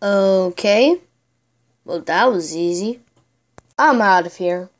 Okay. Well, that was easy. I'm out of here.